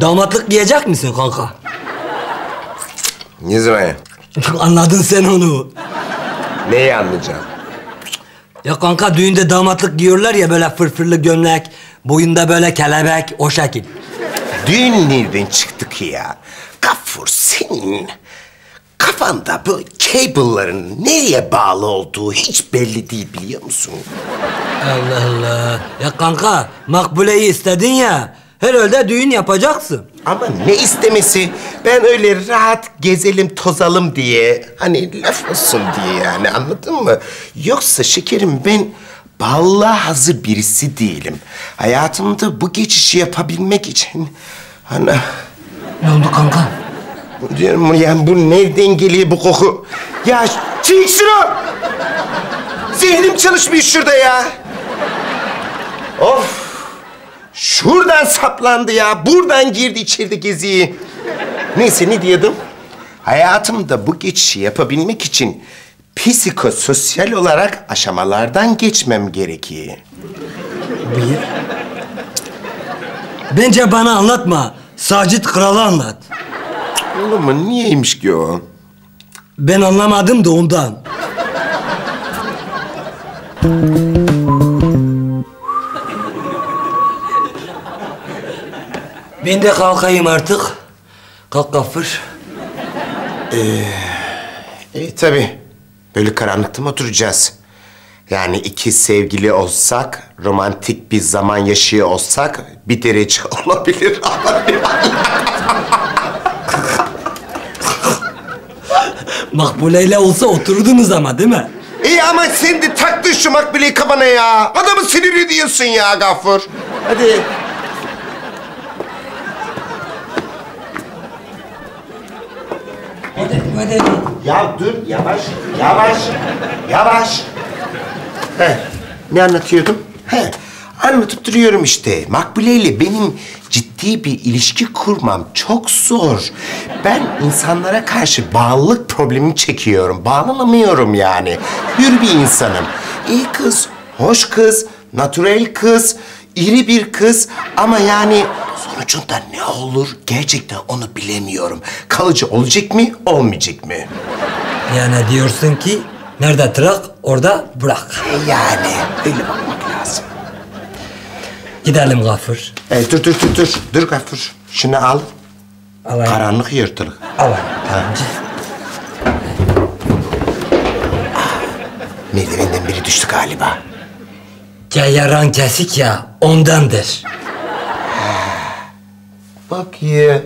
Damatlık diyecek misin kanka? Ne zaman? Anladın sen onu. Neyi anlayacağım? Ya kanka düğünde damatlık giyiyorlar ya böyle fırfırlı gömlek, boyunda böyle kelebek, o şekil. Düğün nereden çıktı ki ya? Gafur senin kafanda bu cable'ların nereye bağlı olduğu hiç belli değil biliyor musun? Allah Allah. Ya kanka Makbule'yi istedin ya, herhalde düğün yapacaksın. Ama ne istemesi? Ben öyle rahat gezelim tozalım diye, hani laf olsun diye yani anladın mı? Yoksa şekerim ben vallahi hazır birisi değilim. Hayatımda bu geçişi yapabilmek için ana... Ne oldu kanka? Diyorum yani bu nereden geliyor bu koku? Ya çek şunu! Zihnim çalışmıyor şurada ya. Of! Şuradan saplandı ya, buradan girdi içeride geziyi. Neyse ne diyordum? Hayatımda bu geçişi yapabilmek için psikososyal olarak aşamalardan geçmem gerekiyor. Bir. Bence bana anlatma. Sacit kralı anlat. Oğlum niyeymiş ki o? Ben anlamadım da ondan. Ben de kalkayım artık. Kalk Gafur. Tabii. Böyle karanlıkta mı oturacağız? Yani iki sevgili olsak, romantik bir zaman yaşıyor olsak... ...bir derece olabilir. Makbule'yle olsa otururdunuz ama değil mi? İyi ama sen de taktın şu Makbule'yi kafana ya. Adamı sinirli diyorsun ya Gafur. Hadi. Hadi. Ya dur, yavaş, yavaş, yavaş. He, ne anlatıyordum? He, anlatıp duruyorum işte. Makbule ile benim ciddi bir ilişki kurmam çok zor. Ben insanlara karşı bağlılık problemi çekiyorum. Bağlanamıyorum yani. Hür bir insanım. İyi kız, hoş kız, natürel kız, iri bir kız ama yani... Sonucunda ne olur gerçekten onu bilemiyorum. Kalıcı olacak mı, olmayacak mı? Yani diyorsun ki nerede tırak, orada bırak. Yani öyle bakmak lazım. Gidelim Gafur. Dur. Dur Gafur. Şunu al. Alayım. Karanlık yırtılık. Alayım. Tamam. Merdivenden biri düştü galiba. Ya yaran kesik ya, ondandır. Bak ya,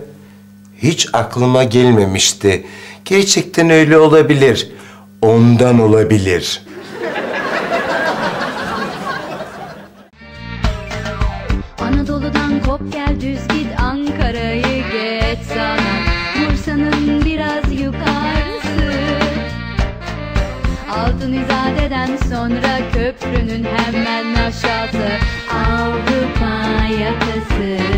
hiç aklıma gelmemişti. Gerçekten öyle olabilir. Ondan olabilir. Anadolu'dan kop gel düz git Ankara'yı geç sana. Bursa'nın biraz yukarısı. Altunizade'den sonra köprünün hemen aşağısı. Avrupa yakası.